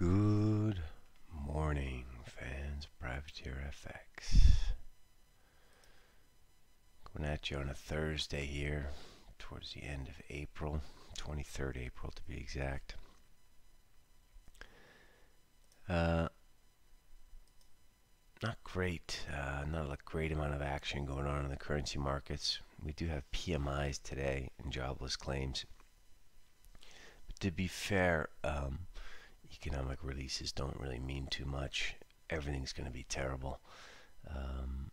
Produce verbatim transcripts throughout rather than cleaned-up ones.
Good morning, fans of Privateer F X. Going at you on a Thursday here, towards the end of April, twenty-third April to be exact. Uh, not great, uh, not a great amount of action going on in the currency markets. We do have P M Is today and jobless claims. But to be fair, um, economic releases don't really mean too much. Everything's going to be terrible. Um,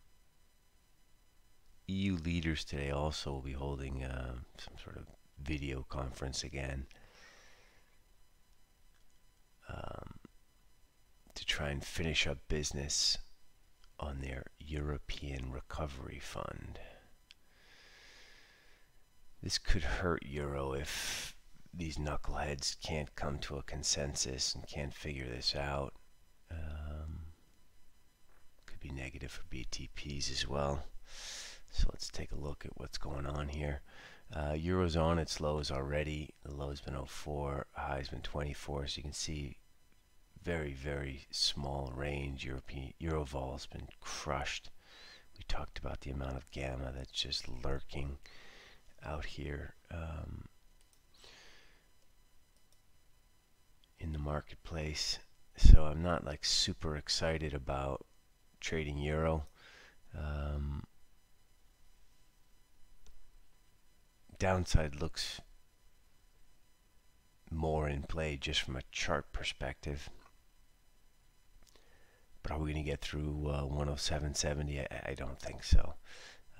E U leaders today also will be holding uh, some sort of video conference again um, to try and finish up business on their European Recovery Fund. This could hurt Euro if these knuckleheads can't come to a consensus and can't figure this out. Um, could be negative for B T Ps as well. So let's take a look at what's going on here. Uh, Euro's on its lows already. The low's been oh four, high's been twenty-four. So you can see very, very small range. European Eurovol's been crushed. We talked about the amount of gamma that's just lurking out here. Um, in the marketplace, so I'm not like super excited about trading euro. Um, downside looks more in play just from a chart perspective, but are we going to get through uh, one oh seven seventy? I, I don't think so,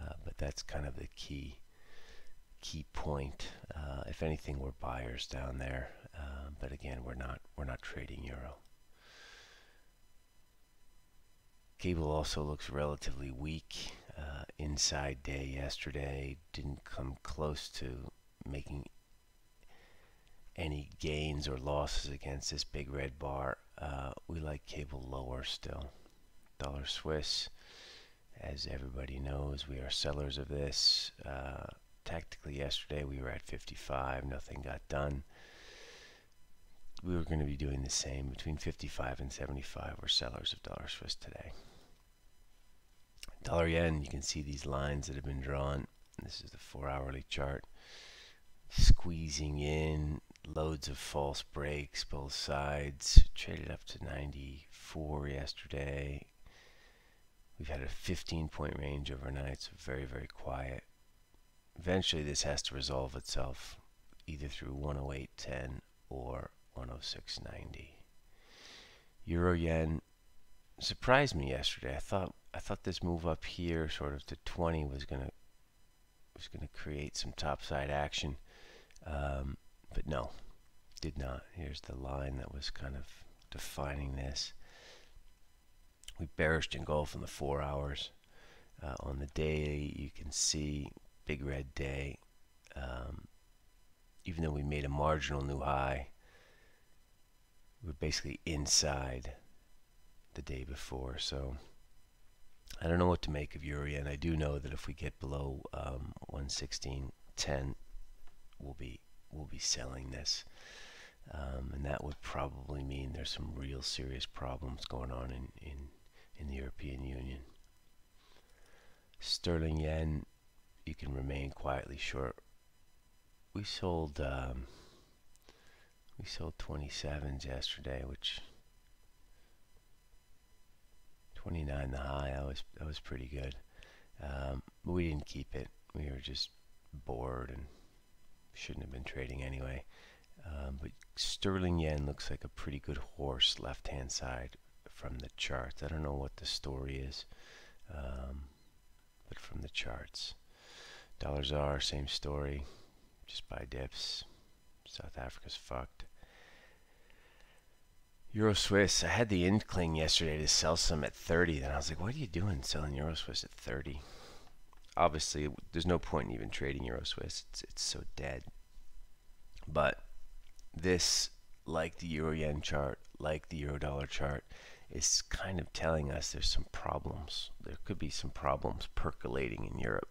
uh, but that's kind of the key key point. Uh, if anything, we're buyers down there, uh, but again, we're not we're not trading euro. Cable also looks relatively weak. Uh, inside day yesterday didn't come close to making any gains or losses against this big red bar. Uh, we like cable lower still. Dollar Swiss, as everybody knows, we are sellers of this. Uh, Tactically yesterday we were at fifty-five, nothing got done. We were going to be doing the same between fifty-five and seventy-five. We're sellers of dollar Swiss today. Dollar yen, you can see these lines that have been drawn. This is the four hourly chart. Squeezing in, loads of false breaks, both sides. Traded up to ninety-four yesterday. We've had a fifteen point range overnight, so very, very quiet. Eventually this has to resolve itself either through one oh eight ten or one oh six ninety. Euro yen surprised me yesterday. I thought I thought this move up here sort of to twenty was gonna was gonna create some topside action, um, but no, did not. Here's the line that was kind of defining this. We bearish engulf in the four hours. Uh, on the day you can see big red day. Um, even though we made a marginal new high, we're basically inside the day before. So I don't know what to make of euro yen. I do know that if we get below um, one sixteen ten, we'll be we'll be selling this, um, and that would probably mean there's some real serious problems going on in in in the European Union. Sterling yen, you can remain quietly short. We sold um, we sold twenty-sevens yesterday, which twenty-nine the high. I was that was pretty good, um, but we didn't keep it. We were just bored and shouldn't have been trading anyway. Um, but sterling yen looks like a pretty good horse left hand side from the charts. I don't know what the story is, um, but from the charts. Dollars are same story, just buy dips. South Africa's fucked. Euro Swiss, I had the inkling yesterday to sell some at thirty, then I was like, what are you doing selling Euro Swiss at thirty? Obviously, there's no point in even trading Euro Swiss, it's, it's so dead. But this, like the Euro Yen chart, like the Euro Dollar chart, is kind of telling us there's some problems. There could be some problems percolating in Europe.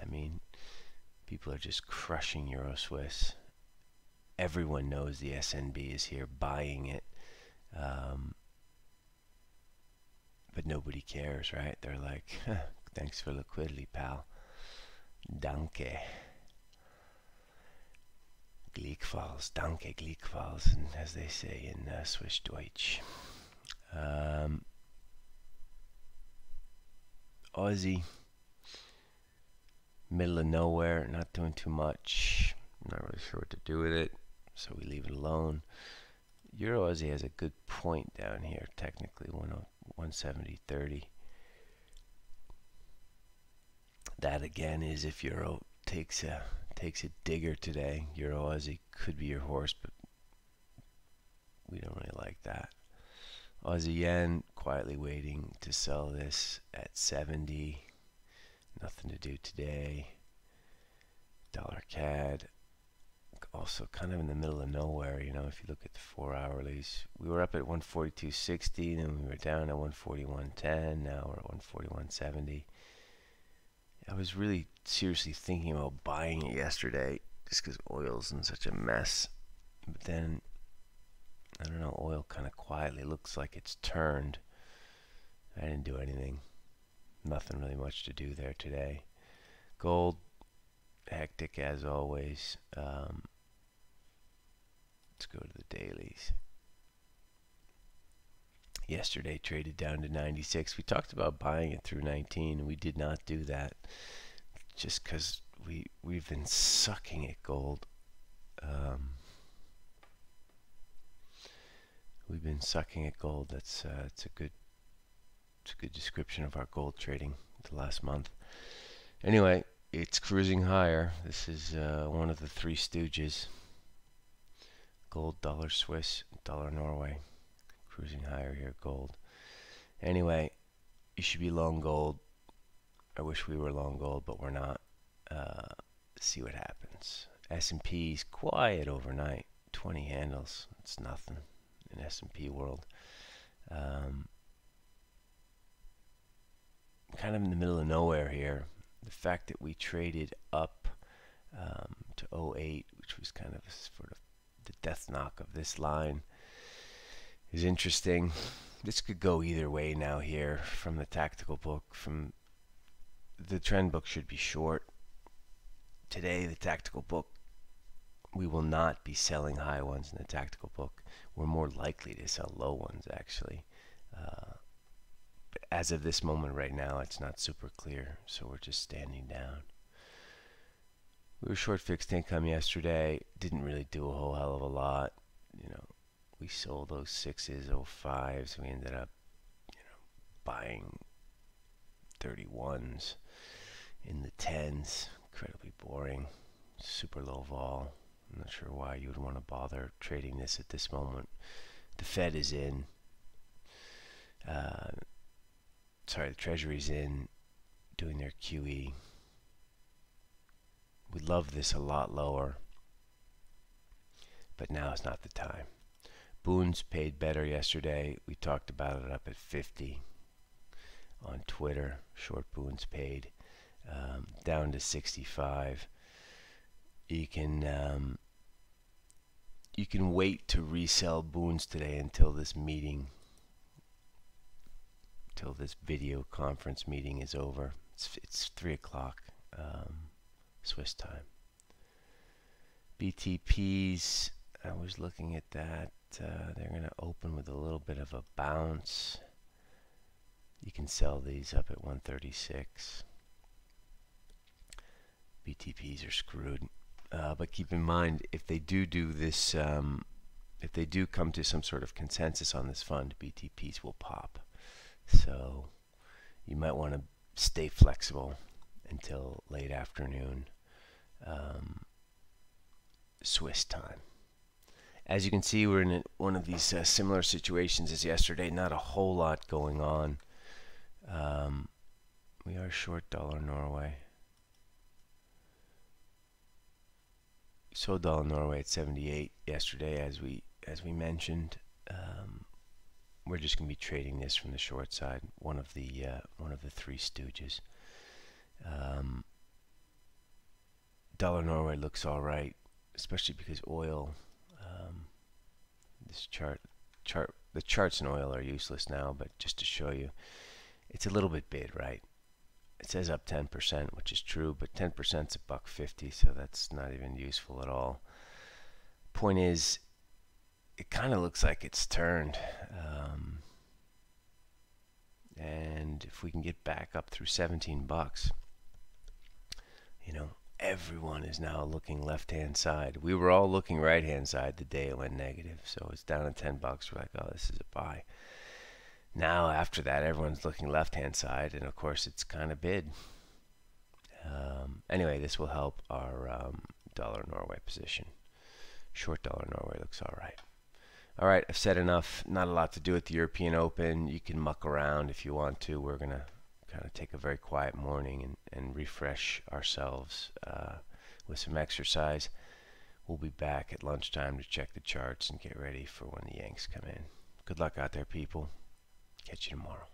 I mean, people are just crushing Euro Swiss. everyone knows the S N B is here buying it, um, but nobody cares, right? They're like, huh, thanks for liquidity, pal. Danke. Glickfalls, danke, Glickfalls, and as they say in uh, Swiss-Deutsch. Um, Aussie, middle of nowhere, not doing too much. I'm not really sure what to do with it, so we leave it alone. Euro Aussie has a good point down here, technically one seventy thirty. That again is if Euro takes a takes a digger today. Euro Aussie could be your horse, but we don't really like that. Aussie yen quietly waiting to sell this at seventy. Nothing to do today. Dollar C A D also kind of in the middle of nowhere, you know, if you look at the four hourlies. We were up at one forty-two sixty, then we were down at one forty-one ten, now we're at one forty-one seventy. I was really seriously thinking about buying it yesterday just because oil's in such a mess. But then, I don't know, oil kind of quietly looks like it's turned. I didn't do anything. Nothing really much to do there today. Gold, hectic as always. Um, let's go to the dailies. Yesterday traded down to ninety-six. We talked about buying it through nineteen, and we did not do that just because we, we've been sucking at gold. Um, we've been sucking at gold. That's uh, it's a good it's a good description of our gold trading the last month. Anyway, it's cruising higher. This is uh, one of the three stooges. Gold, dollar Swiss, dollar Norway. Cruising higher here, gold. Anyway, you should be long gold. I wish we were long gold, but we're not. Uh, see what happens. S and P's quiet overnight. twenty handles. It's nothing in S and P world. Um, kind of in the middle of nowhere here. The fact that we traded up um, to oh eight, which was kind of sort of the death knock of this line, is interesting. This could go either way now here from the tactical book. From the trend book should be short. Today, the tactical book, we will not be selling high ones in the tactical book. We're more likely to sell low ones, actually. Uh, but as of this moment right now, it's not super clear, so we're just standing down. We were short fixed income yesterday. Didn't really do a whole hell of a lot, you know. We sold those sixes, oh fives. We ended up, you know, buying thirty-ones in the tens. Incredibly boring, super low vol. I'm not sure why you would want to bother trading this at this moment. The Fed is in. Uh, sorry, the Treasury's in, doing their Q E. We love this a lot lower, but now is not the time. Boons paid better yesterday. We talked about it up at fifty on Twitter. Short Boons paid um, down to sixty-five. You can um, you can wait to resell Boons today until this meeting, till this video conference meeting is over. It's it's three o'clock um, Swiss time. B T Ps. I was looking at that. Uh, they're going to open with a little bit of a bounce. You can sell these up at one thirty-six. B T Ps are screwed. Uh, but keep in mind, if they do do this, um, if they do come to some sort of consensus on this fund, B T Ps will pop. So you might want to stay flexible until late afternoon, um, Swiss time. As you can see, we're in one of these uh, similar situations as yesterday. Not a whole lot going on. Um, we are short dollar Norway. So dollar Norway at seventy-eight yesterday, as we as we mentioned. Um, we're just going to be trading this from the short side. One of the uh, one of the three stooges. Um, dollar Norway looks all right. especially because oil, um, this chart, chart, the charts in oil are useless now, but just to show you, it's a little bit bid, right? It says up ten percent, which is true, but ten percent is a buck fifty, so that's not even useful at all. Point is, it kind of looks like it's turned, um, and if we can get back up through seventeen bucks, you know, everyone is now looking left-hand side. We were all looking right-hand side the day it went negative, so it's down to ten bucks. We're like, oh, this is a buy. Now after that, everyone's looking left-hand side, and of course, it's kind of bid. Um, anyway, this will help our um, dollar Norway position. Short dollar Norway looks all right. All right, I've said enough. Not a lot to do at the European Open. You can muck around if you want to. We're going to kind of take a very quiet morning and, and refresh ourselves uh, with some exercise. We'll be back at lunchtime to check the charts and get ready for when the Yanks come in. Good luck out there, people. Catch you tomorrow.